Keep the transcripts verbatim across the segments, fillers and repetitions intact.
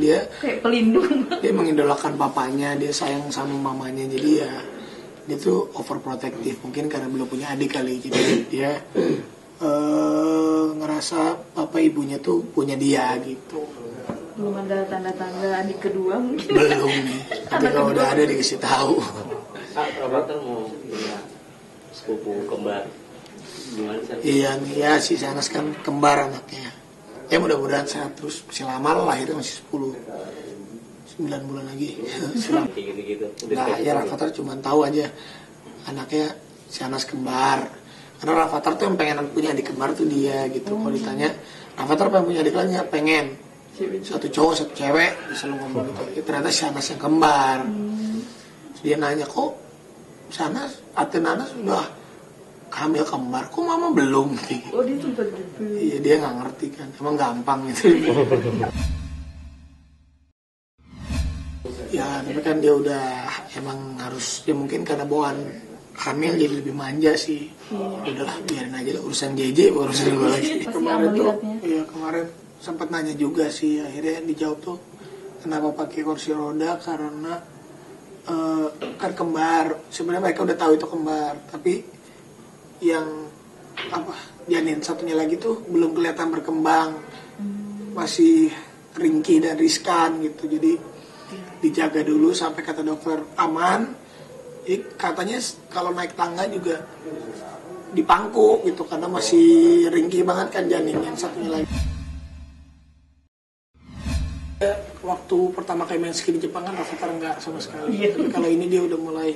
dia kayak pelindung. Dia mengidolakan papanya, dia sayang sama mamanya, jadi ya dia tuh overprotective. Mungkin karena belum punya adik kali, jadi dia uh, ngerasa papa ibunya tuh punya dia gitu. Belum ada tanda-tanda adik kedua mungkin. Belum nih. Tapi kalau udah ada dikasih tahu. Rafathar mau punya sepupu kembar. Gimana sih? Iya, iya si Anas kan kembar anaknya. Ya mudah-mudahan sehat terus. Masih lama, lahirnya masih sepuluh sembilan bulan lagi. Nah, ya Rafathar cuma tahu aja anaknya si Anas kembar. Karena Rafathar tuh yang pengen punya adik kembar tuh dia gitu. Kalau ditanya Rafathar pengen punya adik lainnya, pengen. Satu cowok, satu cewek, selalu ngomong gitu. Ternyata si Anas yang kembar. Terus dia nanya, kok si Anas, Atenanas udah hamil kembar, kok mama belum? Oh dia sempat gitu. Iya dia nggak ngerti kan, emang gampang gitu. Ya tapi kan dia udah emang harus, ya mungkin karena bawaan hamil jadi lebih manja sih. Udahlah biarin aja lah, urusan J J urusan gue lagi. Kemarin tuh, iya kemarin sempat nanya juga sih, akhirnya dijawab tuh kenapa pakai kursi roda karena uh, kan kembar. Sebenarnya mereka udah tahu itu kembar, tapi yang apa janin satunya lagi tuh belum kelihatan berkembang, masih ringkih dan riskan gitu. Jadi dijaga dulu sampai kata dokter aman. Jadi katanya kalau naik tangga juga dipangku gitu karena masih ringkih banget kan janin yang satunya lagi. Waktu pertama kali main ski di Jepang kan Rafathar enggak sama sekali, yeah. Tapi kalau ini dia udah mulai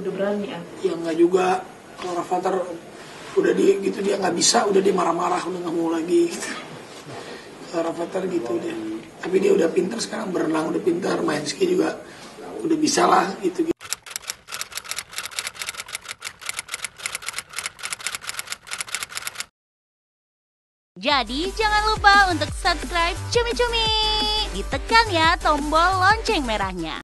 udah berani ya? Ya enggak juga, kalau Rafathar udah dia gitu dia nggak bisa, udah dia marah-marah, udah nggak mau lagi gitu. Rafathar gitu dia, tapi dia udah pintar sekarang, berenang udah pintar, main ski juga udah bisa lah gitu. Jadi jangan lupa untuk subscribe Cumi-Cumi. Ditekan ya tombol lonceng merahnya.